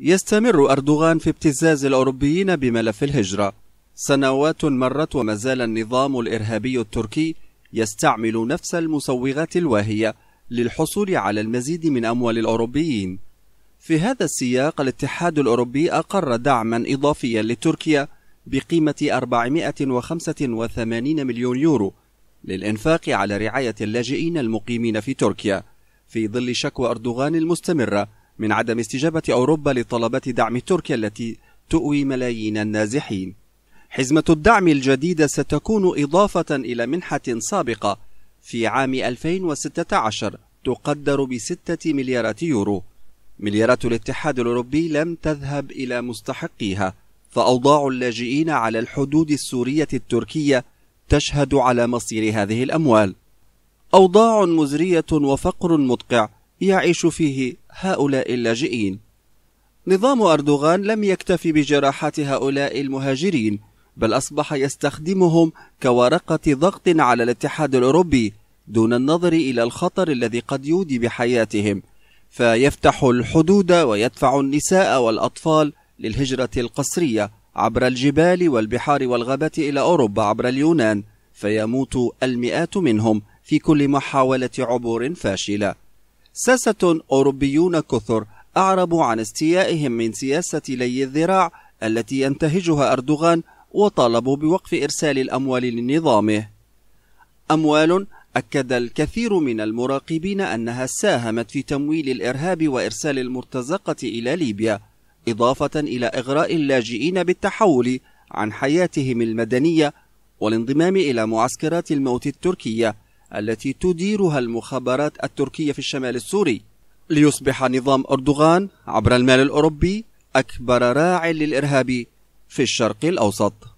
يستمر أردوغان في ابتزاز الأوروبيين بملف الهجرة. سنوات مرت وما زال النظام الإرهابي التركي يستعمل نفس المسوغات الواهية للحصول على المزيد من أموال الأوروبيين. في هذا السياق الاتحاد الأوروبي أقر دعما إضافيا لتركيا بقيمة 485 مليون يورو للإنفاق على رعاية اللاجئين المقيمين في تركيا، في ظل شكوى أردوغان المستمرة من عدم استجابة أوروبا لطلبات دعم تركيا التي تؤوي ملايين النازحين. حزمة الدعم الجديدة ستكون إضافة إلى منحة سابقة في عام 2016 تقدر ب6 مليارات يورو. مليارات الاتحاد الأوروبي لم تذهب إلى مستحقيها، فأوضاع اللاجئين على الحدود السورية التركية تشهد على مصير هذه الأموال. أوضاع مزرية وفقر مدقع يعيش فيه هؤلاء اللاجئين. نظام أردوغان لم يكتف بجراحات هؤلاء المهاجرين، بل أصبح يستخدمهم كورقة ضغط على الاتحاد الأوروبي دون النظر إلى الخطر الذي قد يودي بحياتهم، فيفتح الحدود ويدفع النساء والأطفال للهجرة القسرية عبر الجبال والبحار والغابات إلى أوروبا عبر اليونان، فيموت المئات منهم في كل محاولة عبور فاشلة. ساسة أوروبيون كثر أعربوا عن استيائهم من سياسة لي الذراع التي ينتهجها أردوغان، وطالبوا بوقف إرسال الأموال لنظامه. أموال أكد الكثير من المراقبين أنها ساهمت في تمويل الإرهاب وإرسال المرتزقة إلى ليبيا، إضافة إلى إغراء اللاجئين بالتحول عن حياتهم المدنية والانضمام إلى معسكرات الموت التركية التي تديرها المخابرات التركية في الشمال السوري، ليصبح نظام أردوغان عبر المال الأوروبي أكبر راع للإرهاب في الشرق الأوسط.